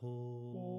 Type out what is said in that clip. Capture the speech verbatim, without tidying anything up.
Ho.